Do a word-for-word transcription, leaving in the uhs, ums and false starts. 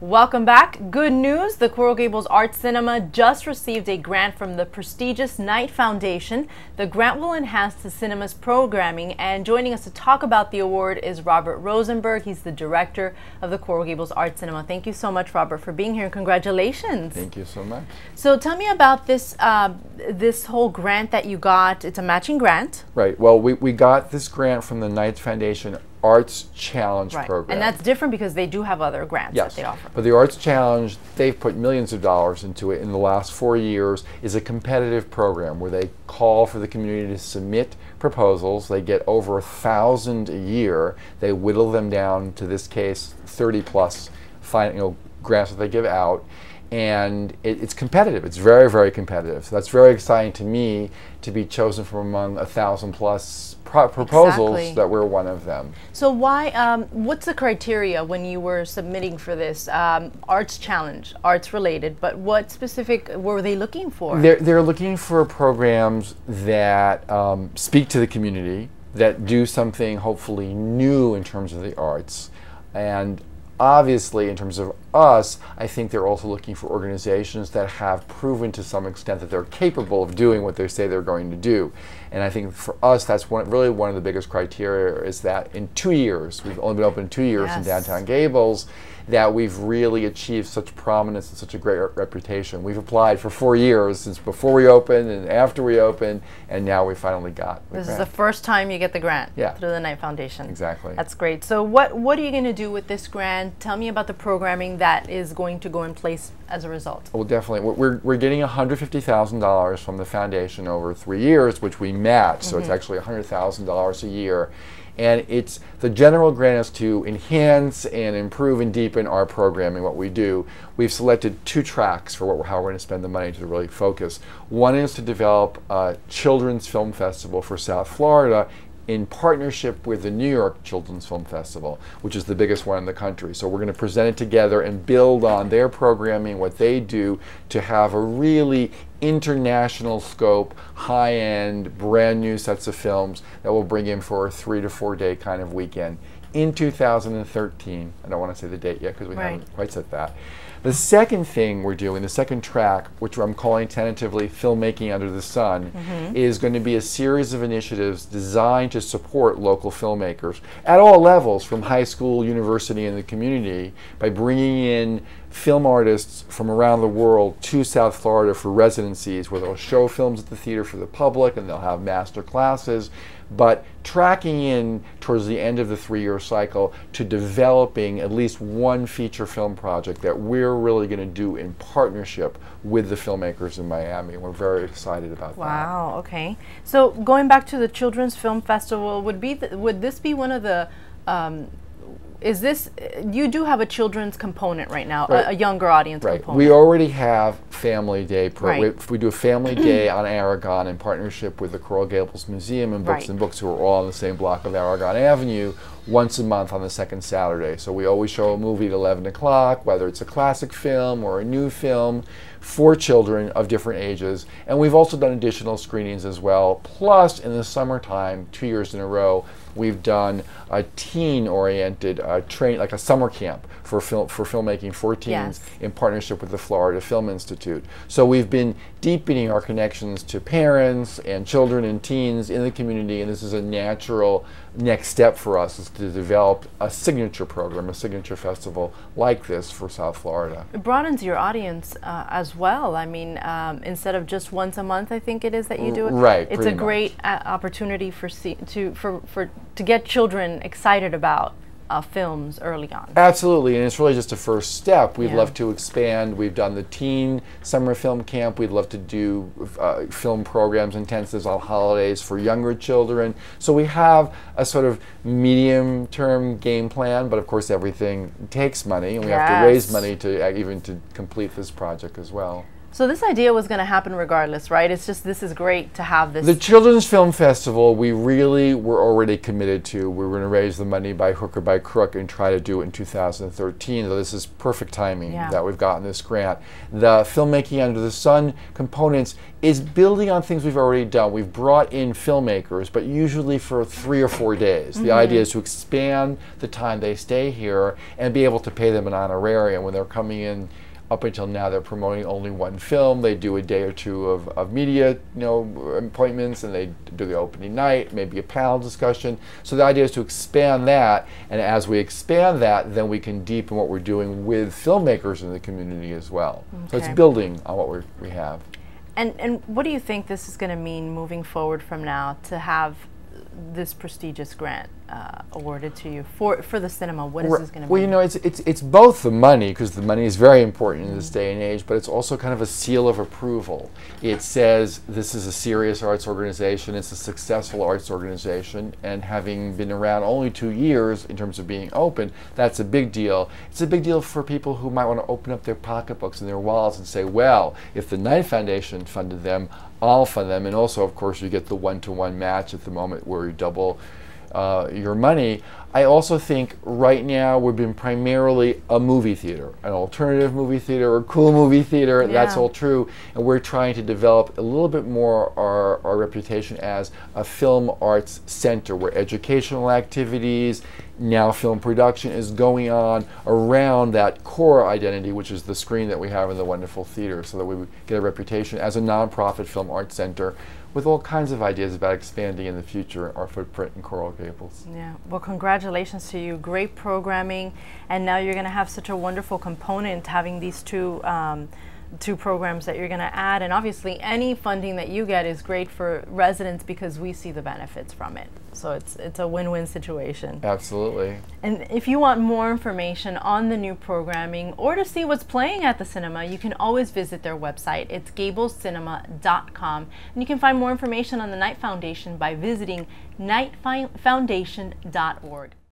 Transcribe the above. Welcome back. Good news, the Coral Gables Art Cinema just received a grant from the prestigious Knight Foundation. The grant will enhance the cinema's programming, and joining us to talk about the award is Robert Rosenberg. He's the director of the Coral Gables Art Cinema. Thank you so much, Robert, for being here, and congratulations. Thank you so much. So tell me about this, uh, this whole grant that you got. It's a matching grant. Right. Well, we, we got this grant from the Knight Foundation Arts Challenge right. program. And that's different because they do have other grants yes. that they offer. But the Arts Challenge, they've put millions of dollars into it in the last four years, is a competitive program where they call for the community to submit proposals. They get over a thousand a year. They whittle them down to, this case, thirty plus you know, grants that they give out. And it, it's competitive. It's very, very competitive. So that's very exciting to me to be chosen from among a thousand plus pro proposals exactly. that we're one of them. So why? Um, what's the criteria when you were submitting for this um, arts challenge? Arts related, but what specific were they looking for? They're, they're looking for programs that um, speak to the community, that do something hopefully new in terms of the arts, and. Obviously, in terms of us, I think they're also looking for organizations that have proven to some extent that they're capable of doing what they say they're going to do. And I think for us, that's one, really one of the biggest criteria is that in two years, we've only been open two years yes. in downtown Gables, that we've really achieved such prominence and such a great reputation. We've applied for four years since before we opened and after we opened, and now we finally got the grant. This is the first time you get the grant yeah. through the Knight Foundation. Exactly. That's great. So what, what are you going to do with this grant? Tell me about the programming that is going to go in place as a result. Well, definitely. We're, we're getting one hundred fifty thousand dollars from the foundation over three years, which we match, mm-hmm. so it's actually one hundred thousand dollars a year. And it's the general grant is to enhance and improve and deepen our programming, what we do. We've selected two tracks for what we're, how we're going to spend the money to really focus. One is to develop a children's film festival for South Florida in partnership with the New York Children's Film Festival, which is the biggest one in the country. So we're going to present it together and build on their programming, what they do, to have a really international scope, high-end, brand new sets of films that we'll bring in for a three to four day kind of weekend in two thousand thirteen. I don't want to say the date yet because we right. haven't quite said that. The second thing we're doing, the second track, which I'm calling tentatively Filmmaking Under the Sun, mm-hmm. is going to be a series of initiatives designed to support local filmmakers at all levels, from high school, university, and the community, by bringing in film artists from around the world to South Florida for residencies where they'll show films at the theater for the public and they'll have master classes, but tracking in towards the end of the three-year cycle to developing at least one feature film project that we're really going to do in partnership with the filmmakers in Miami. We're very excited about wow, that. Wow, okay. So going back to the Children's Film Festival, would be th would this be one of the um, Is this, you do have a children's component right now, right. A, a younger audience right. component. We already have Family Day. Right. We, we do a Family Day on Aragon in partnership with the Coral Gables Museum and Books right. and Books, who are all on the same block of Aragon Avenue, once a month on the second Saturday. So we always show a movie at eleven o'clock, whether it's a classic film or a new film, for children of different ages. And we've also done additional screenings as well. Plus, in the summertime, two years in a row, we've done a teen-oriented uh, train, like a summer camp for film for filmmaking for teens yes. in partnership with the Florida Film Institute. So we've been deepening our connections to parents and children and teens in the community, and this is a natural next step for us, is to develop a signature program, a signature festival like this for South Florida. It broadens your audience uh, as well. I mean, um, instead of just once a month, I think it is that you do it. Right. It's a great uh, opportunity for see to for for to get children excited about Uh, films early on. Absolutely, and it's really just a first step. We'd yeah. love to expand. We've done the teen summer film camp. We'd love to do uh, film programs, intensives on holidays for younger children. So we have a sort of medium-term game plan, but of course everything takes money, and we yes. have to raise money to uh, even to complete this project as well. So this idea was going to happen regardless, right? It's just, this is great to have this. The Children's Film Festival, we really were already committed to. We were going to raise the money by hook or by crook and try to do it in two thousand thirteen. So this is perfect timing yeah. that we've gotten this grant. The Filmmaking Under the Sun components is building on things we've already done. We've brought in filmmakers, but usually for three or four days. Mm-hmm. The idea is to expand the time they stay here and be able to pay them an honorarium when they're coming in. Up until now, they're promoting only one film. They do a day or two of, of media, you know, appointments, and they do the opening night, maybe a panel discussion. So the idea is to expand that, and as we expand that, then we can deepen what we're doing with filmmakers in the community as well. Okay. So it's building on what we're, we have. And, and what do you think this is going to mean moving forward from now to have this prestigious grant uh, awarded to you for for the cinema? What is this going to be? Well, you know, it's it's it's both the money, because the money is very important mm-hmm. in this day and age, but it's also kind of a seal of approval. It says this is a serious arts organization. It's a successful arts organization, and having been around only two years in terms of being open, that's a big deal. It's a big deal for people who might want to open up their pocketbooks and their wallets and say, well, if the Knight Foundation funded them, I'll fund them. And also, of course, you get the one-to-one match at the moment where you double uh, your money. I also think right now we've been primarily a movie theater, an alternative movie theater or cool movie theater. Yeah. That's all true. And we're trying to develop a little bit more our, our reputation as a film arts center where educational activities, now film production, is going on around that core identity, which is the screen that we have in the wonderful theater, so that we get a reputation as a nonprofit film arts center with all kinds of ideas about expanding in the future our footprint in Coral Gables. Yeah. Well, congratulations. Congratulations to you. Great programming, and now you're going to have such a wonderful component having these two um, two programs that you're going to add, and obviously any funding that you get is great for residents because we see the benefits from it. So it's it's a win-win situation. Absolutely. And if you want more information on the new programming or to see what's playing at the cinema, you can always visit their website. It's gables cinema dot com, and you can find more information on the Knight Foundation by visiting knight foundation dot org.